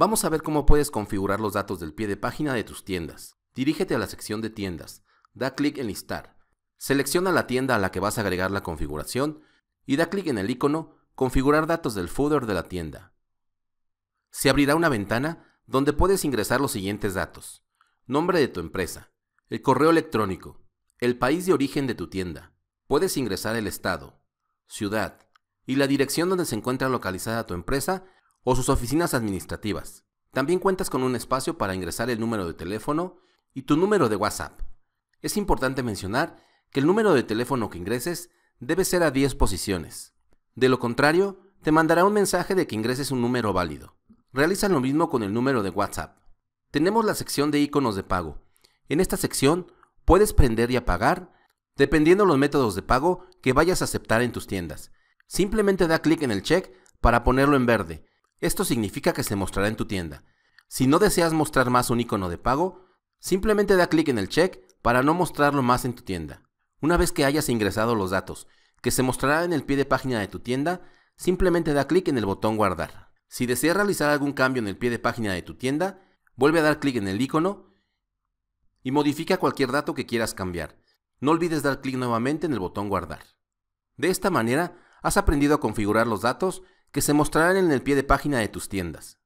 Vamos a ver cómo puedes configurar los datos del pie de página de tus tiendas. Dirígete a la sección de tiendas, da clic en listar, selecciona la tienda a la que vas a agregar la configuración y da clic en el icono configurar datos del footer de la tienda. Se abrirá una ventana donde puedes ingresar los siguientes datos: nombre de tu empresa, el correo electrónico, el país de origen de tu tienda, puedes ingresar el estado, ciudad y la dirección donde se encuentra localizada tu empresa o sus oficinas administrativas. También cuentas con un espacio para ingresar el número de teléfono y tu número de WhatsApp. Es importante mencionar que el número de teléfono que ingreses debe ser a 10 posiciones. De lo contrario, te mandará un mensaje de que ingreses un número válido. Realiza lo mismo con el número de WhatsApp. Tenemos la sección de iconos de pago. En esta sección puedes prender y apagar dependiendo los métodos de pago que vayas a aceptar en tus tiendas. Simplemente da clic en el check para ponerlo en verde. Esto significa que se mostrará en tu tienda. Si no deseas mostrar más un icono de pago, simplemente da clic en el check para no mostrarlo más en tu tienda. Una vez que hayas ingresado los datos que se mostrará en el pie de página de tu tienda, simplemente da clic en el botón guardar. Si deseas realizar algún cambio en el pie de página de tu tienda, vuelve a dar clic en el icono y modifica cualquier dato que quieras cambiar. No olvides dar clic nuevamente en el botón guardar. De esta manera, has aprendido a configurar los datos que se mostrarán en el pie de página de tus tiendas.